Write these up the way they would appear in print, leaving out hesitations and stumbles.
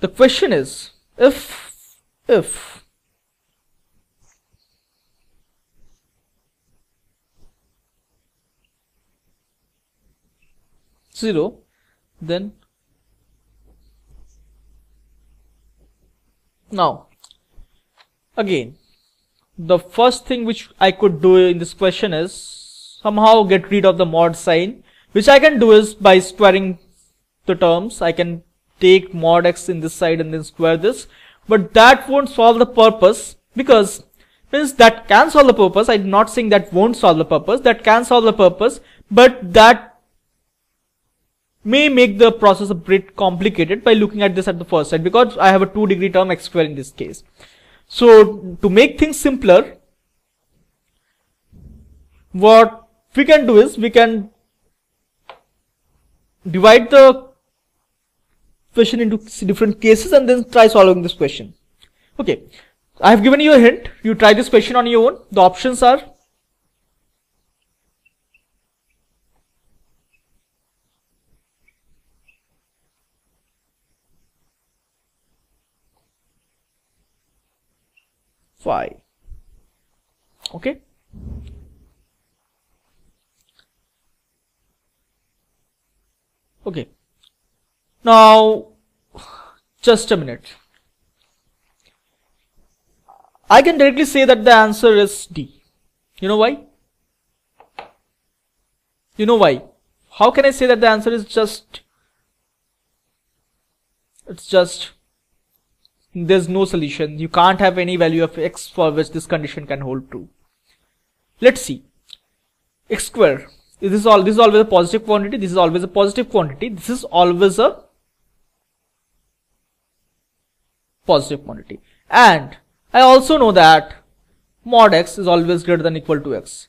The question is, if zero, then now again the first thing which I could do in this question is somehow get rid of the mod sign, which I can do is by squaring the terms. I can take mod x in this side and then square this, but that won't solve the purpose, because means that can solve the purpose. I'm not saying that won't solve the purpose, that can solve the purpose, but that may make the process a bit complicated by looking at this at the first side, because I have a 2 degree term x square in this case. So to make things simpler, what we can do is we can divide the question into different cases and then try solving this question. Okay, I have given you a hint. You try this question on your own. The options are phi. Okay. Okay. Now, just a minute. I can directly say that the answer is D. You know why? You know why? How can I say that the answer is just? It's just, there's no solution. You can't have any value of x for which this condition can hold true. Let's see. X square. This is always a positive quantity. This is always a positive quantity. This is always a positive quantity. And I also know that mod x is always greater than or equal to x.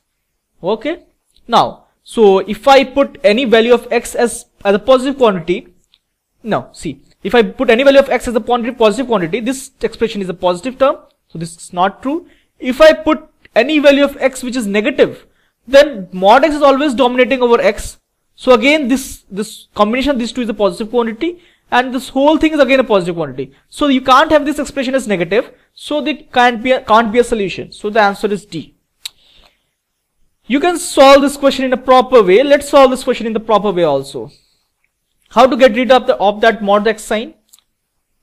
Okay. Now, so if I put any value of x as a positive quantity, no, see. If I put any value of x as a positive quantity, this expression is a positive term, so this is not true. If I put any value of x which is negative, then mod x is always dominating over x. So again, this combination of these two is a positive quantity, and this whole thing is again a positive quantity. So you can't have this expression as negative, so it can't be a solution. So the answer is D. You can solve this question in a proper way. Let's solve this question in the proper way also. How to get rid of that mod x sign?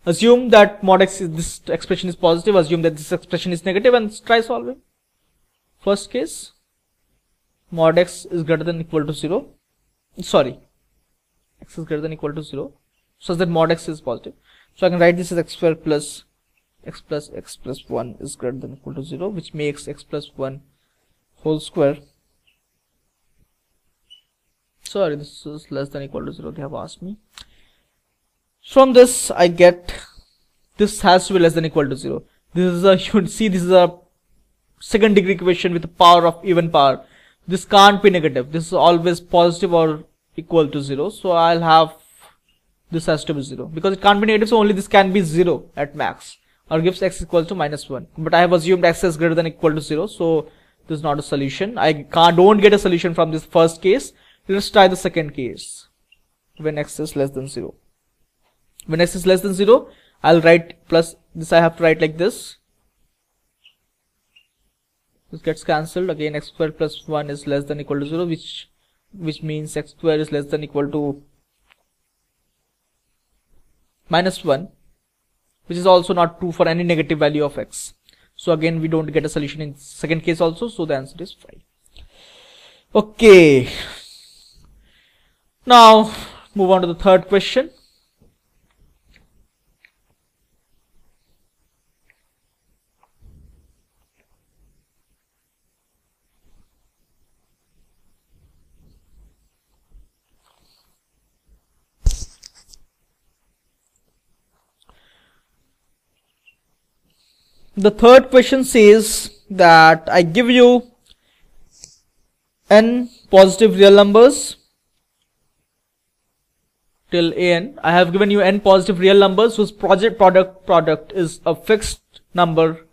Assume that mod x is, this expression is positive, assume that this expression is negative, and try solving. First case, mod x is greater than or equal to 0. Sorry, x is greater than or equal to 0, such that mod x is positive. So I can write this as x square plus x plus 1 is greater than or equal to 0, which makes x plus 1 whole square. Sorry, this is less than or equal to 0, they have asked me. From this I get this has to be less than or equal to 0. This is a, you would see this is a 2nd degree equation with a power of even power. This can't be negative. This is always positive or equal to 0. So I'll have this has to be 0, because it can't be negative, so only this can be 0 at max, or gives x equals to -1. But I have assumed x is greater than or equal to 0, so this is not a solution. I don't get a solution from this first case. Let's try the second case, when x is less than 0. When x is less than 0, I'll write plus this, I have to write like this. This gets cancelled. Again, x square plus 1 is less than or equal to 0, which means x square is less than or equal to -1, which is also not true for any negative value of x. So again, we don't get a solution in second case also, so the answer is 5. Okay. Now, move on to the third question. The third question says that I give you n positive real numbers till an. I have given you n positive real numbers whose product is a fixed number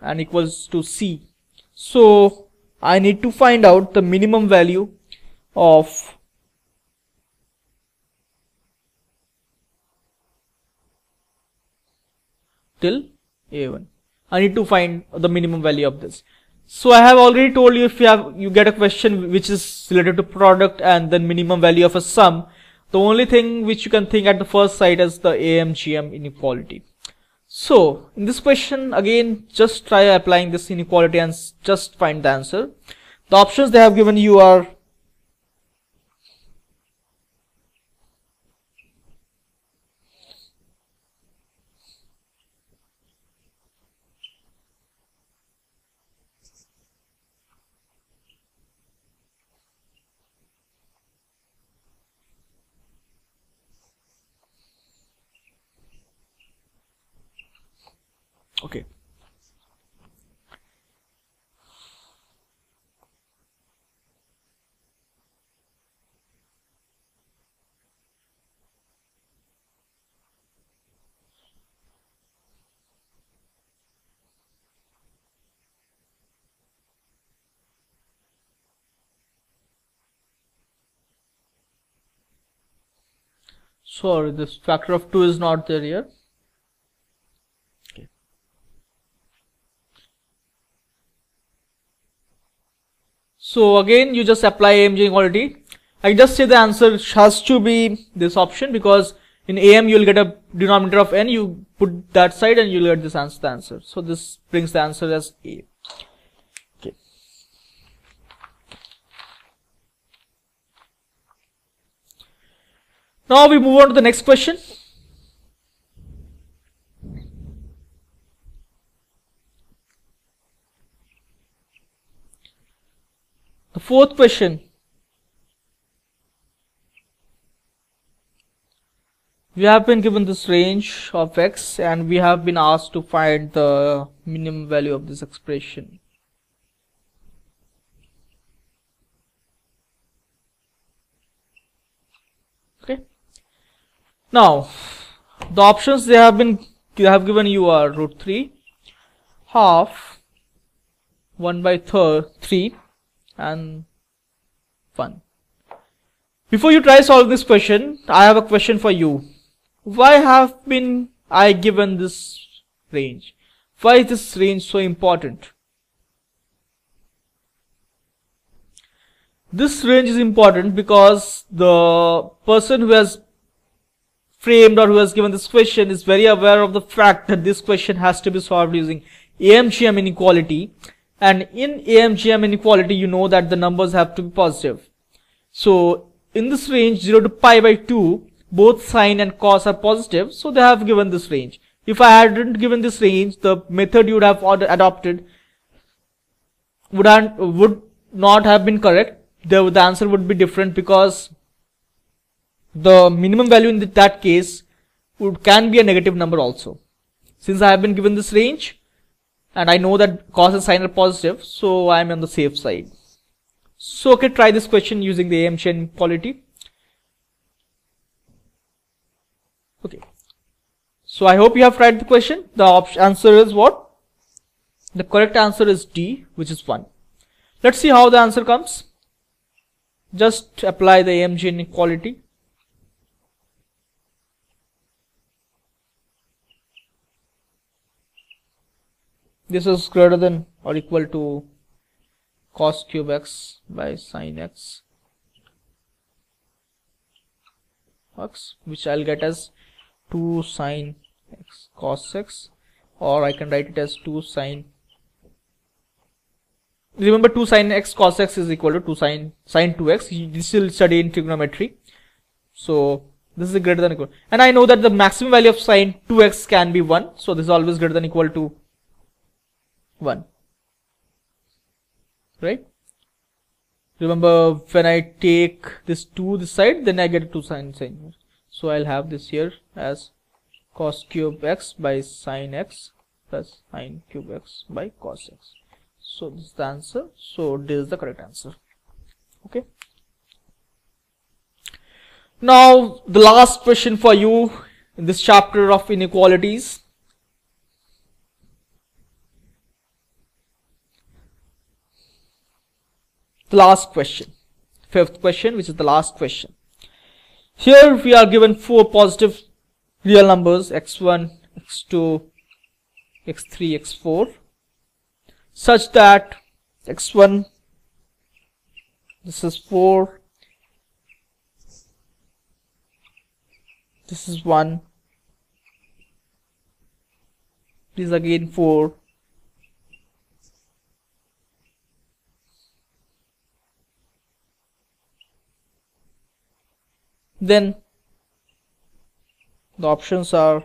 and equals to C. So I need to find out the minimum value of till A1. I need to find the minimum value of this. So I have already told you, if you get a question which is related to product and then minimum value of a sum, the only thing which you can think at the first sight is the AM/GM inequality. So in this question, again, just try applying this inequality and just find the answer. The options they have given you are okay. Sorry, this factor of 2 is not there here. So again, you just apply AM inequality. I just say the answer has to be this option, because in AM you will get a denominator of n, you put that side and you will get this answer, the answer. So this brings the answer as A. Okay. Now we move on to the next question. The fourth question, we have been given this range of x and we have been asked to find the minimum value of this expression. Okay. Now the options they have given you are root 3, half, 1/3 and 1. Before you try solve this question, I have a question for you. Why have been I given this range? Why is this range so important? This range is important because the person who has framed or who has given this question is very aware of the fact that this question has to be solved using AM/GM inequality. And in AM/GM inequality, you know that the numbers have to be positive. So in this range 0 to π/2, both sine and cos are positive. So they have given this range. If I hadn't given this range, the method you would have adopted would not have been correct. The answer would be different, because the minimum value in that case can be a negative number also. Since I have been given this range, and I know that cos and sine are positive, so I am on the safe side. So okay, try this question using the AM/GM inequality. Okay. So I hope you have tried the question. The answer is what? The correct answer is D, which is 1. Let's see how the answer comes. Just apply the AM/GM inequality. This is greater than or equal to cos cube x by sin x, which I'll get as 2 sin x cos x, or I can write it as 2 sin. Remember, 2 sin x cos x is equal to 2 sin 2x. This will study in trigonometry. So this is greater than or equal, and I know that the maximum value of sin 2x can be 1. So this is always greater than or equal to 1, right? Remember, when I take this 2 this side, then I get 2 sin. So I'll have this here as cos cube x by sin x plus sin cube x by cos x. So this is the answer. So this is the correct answer. Okay. Now the last question for you in this chapter of inequalities. the last question, fifth question, which is the last question. Here we are given four positive real numbers x1, x2, x3, x4, such that x1, this is 4, this is 1, this is again 4, then the options are .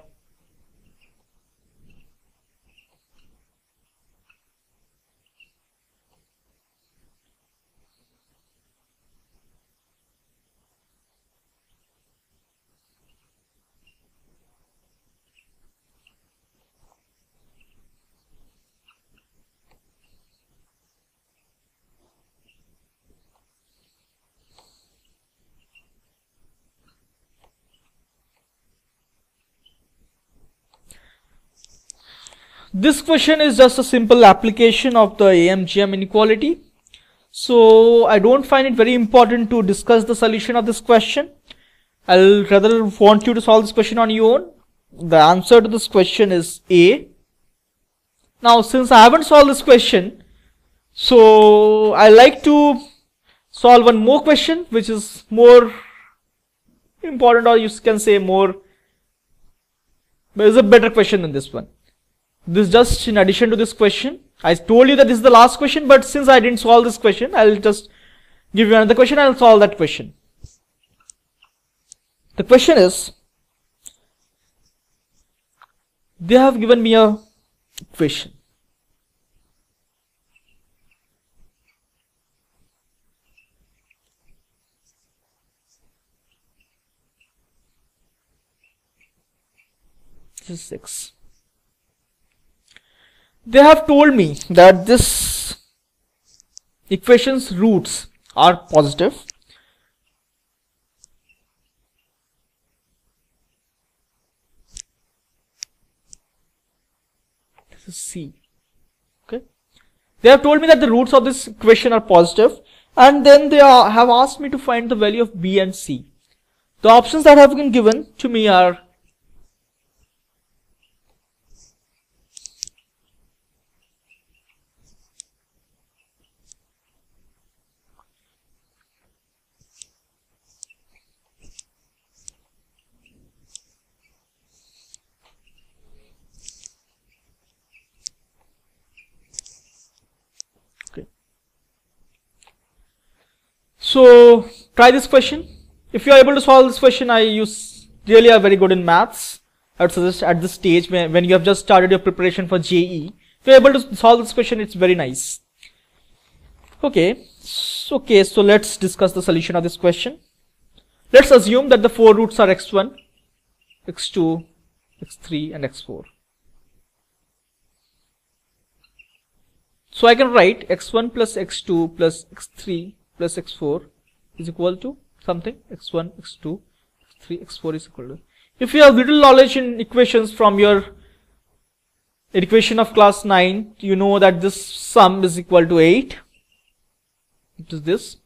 This question is just a simple application of the AM/GM inequality. So I don't find it very important to discuss the solution of this question. I'll rather want you to solve this question on your own. The answer to this question is A. Now, since I haven't solved this question, so I like to solve one more question, which is more important, or you can say more, but it's a better question than this one. This just in addition to this question. I told you that this is the last question, but since I didn't solve this question, I'll just give you another question and I'll solve that question. The question is, they have given me a equation. This is 6. They have told me that this equation's roots are positive. This is C. Okay. They have told me that the roots of this equation are positive, and then they have asked me to find the value of B and C. The options that have been given to me are . So try this question. If you are able to solve this question, you really are very good in maths. I would suggest at this stage, when you have just started your preparation for JEE, if you are able to solve this question, it's very nice. Okay, so let's discuss the solution of this question. Let's assume that the four roots are x1, x2, x3 and x4. So I can write x1 plus x2 plus x3 plus x4 is equal to something, x1, x2, x3, x4 is equal to. If you have little knowledge in equations from your equation of class 9, you know that this sum is equal to 8, which is this,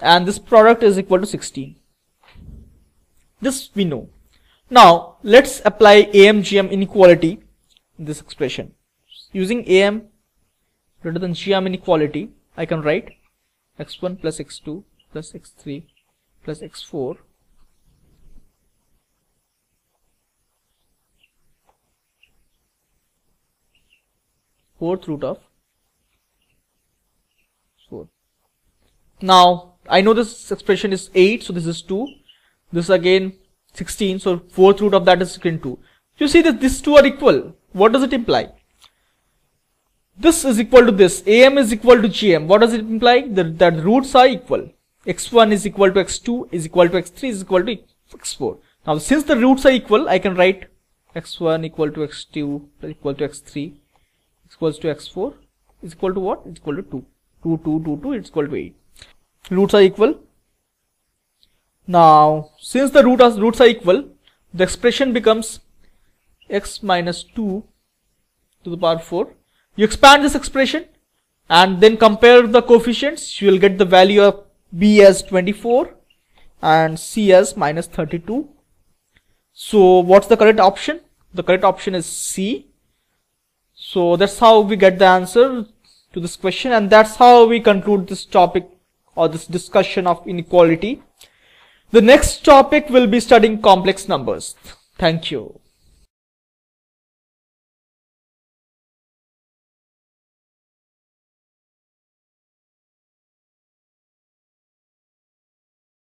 and this product is equal to 16. This we know. Now let's apply AM/GM inequality in this expression. Using AM greater than GM inequality, I can write x1 plus x2 plus x3 plus x4 4th root of 4. Now I know this expression is 8, so this is 2. This is again 16, so 4th root of that is again 2. You see that these two are equal. What does it imply? This is equal to this. AM is equal to GM. What does it imply? That the roots are equal. X1 is equal to X2 is equal to X3 is equal to X4. Now since the roots are equal, I can write X1 equal to X2 equal to X3 equals to X4 is equal to what? It's equal to 2. 2, 2, 2, 2 it's equal to 8. Roots are equal. Now since the roots are equal, the expression becomes X minus 2 to the power 4. You expand this expression and then compare the coefficients. You will get the value of B as 24 and C as minus 32. So what's the correct option? The correct option is C. So that's how we get the answer to this question, and that's how we conclude this topic or this discussion of inequality. The next topic will be studying complex numbers. Thank you.